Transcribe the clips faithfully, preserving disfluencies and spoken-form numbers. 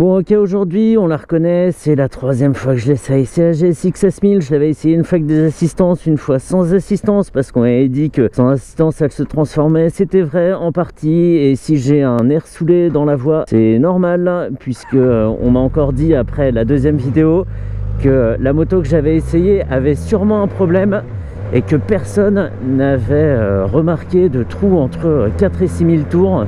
Bon ok, aujourd'hui on la reconnaît, c'est la troisième fois que je l'essaye, c'est la G S X S mille. Je l'avais essayé une fois avec des assistances, une fois sans assistance, parce qu'on m'avait dit que sans assistance elle se transformait. C'était vrai en partie, et si j'ai un air saoulé dans la voix c'est normal, puisque on m'a encore dit après la deuxième vidéo que la moto que j'avais essayée avait sûrement un problème et que personne n'avait remarqué de trou entre quatre et six mille tours.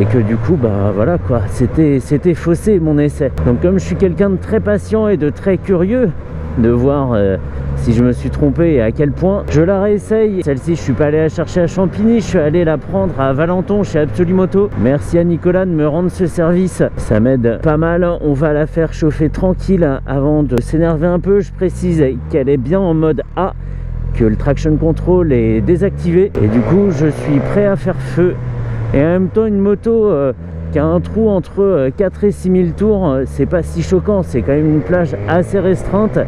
Et que du coup, bah voilà quoi, c'était c'était faussé mon essai. Donc comme je suis quelqu'un de très patient et de très curieux de voir euh, si je me suis trompé et à quel point, je la réessaye. Celle-ci, je suis pas allé la chercher à Champigny, je suis allé la prendre à Valenton chez Absolute Moto. Merci à Nicolas de me rendre ce service, ça m'aide pas mal. On va la faire chauffer tranquille avant de s'énerver un peu. Je précise qu'elle est bien en mode A, que le traction control est désactivé, et du coup je suis prêt à faire feu. Et en même temps, une moto euh, qui a un trou entre euh, quatre et six mille tours, euh, c'est pas si choquant, c'est quand même une plage assez restreinte.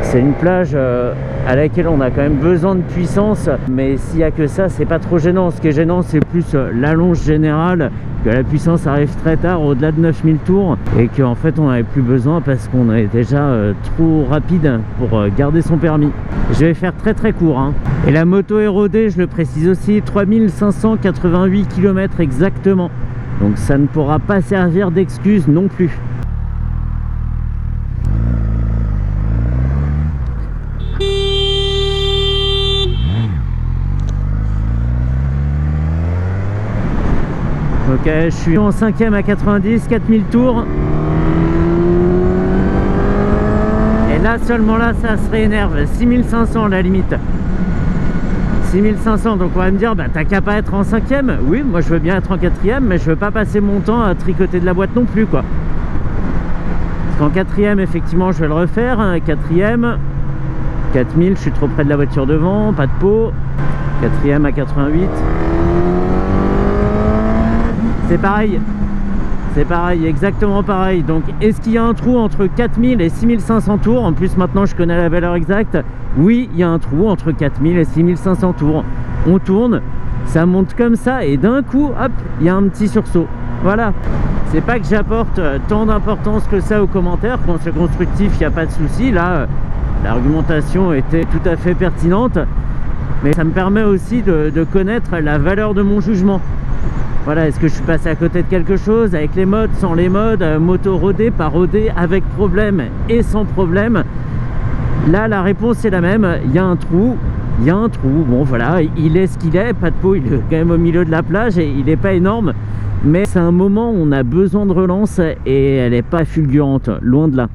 C'est une plage euh, à laquelle on a quand même besoin de puissance, mais s'il n'y a que ça, c'est pas trop gênant. Ce qui est gênant, c'est plus euh, l'allonge générale, que la puissance arrive très tard, au-delà de neuf mille tours, et qu'en fait, on n'avait plus besoin parce qu'on est déjà euh, trop rapide pour euh, garder son permis. Je vais faire très très court, hein. Et la moto est rodée, je le précise aussi, trois mille cinq cent quatre-vingt-huit kilomètres exactement. Donc ça ne pourra pas servir d'excuse non plus. Ok, je suis en cinquième à quatre-vingt-dix, quatre mille tours. Et là, seulement là, ça se réénerve. six mille cinq cents à la limite. six mille cinq cents, donc on va me dire, bah t'as qu'à pas être en cinquième. Oui, moi je veux bien être en quatrième, mais je veux pas passer mon temps à tricoter de la boîte non plus, quoi. Parce qu'en quatrième, effectivement, je vais le refaire. Hein, quatrième, quatre mille, je suis trop près de la voiture devant, pas de pot. Quatrième à quatre-vingt-huit. C'est pareil, c'est pareil, exactement pareil. Donc est-ce qu'il y a un trou entre quatre mille et six mille cinq cents tours? En plus maintenant je connais la valeur exacte. Oui, il y a un trou entre quatre mille et six mille cinq cents tours. On tourne, ça monte comme ça et d'un coup, hop, il y a un petit sursaut. Voilà, c'est pas que j'apporte tant d'importance que ça aux commentaires. Quand c'est constructif, il n'y a pas de souci. Là, l'argumentation était tout à fait pertinente. Mais ça me permet aussi de, de connaître la valeur de mon jugement. Voilà, est-ce que je suis passé à côté de quelque chose avec les modes, sans les modes, moto rodée, pas rodée, avec problème et sans problème? Là, la réponse est la même, il y a un trou, il y a un trou, bon voilà, il est ce qu'il est, pas de peau, il est quand même au milieu de la plage et il n'est pas énorme, mais c'est un moment où on a besoin de relance et elle n'est pas fulgurante, loin de là.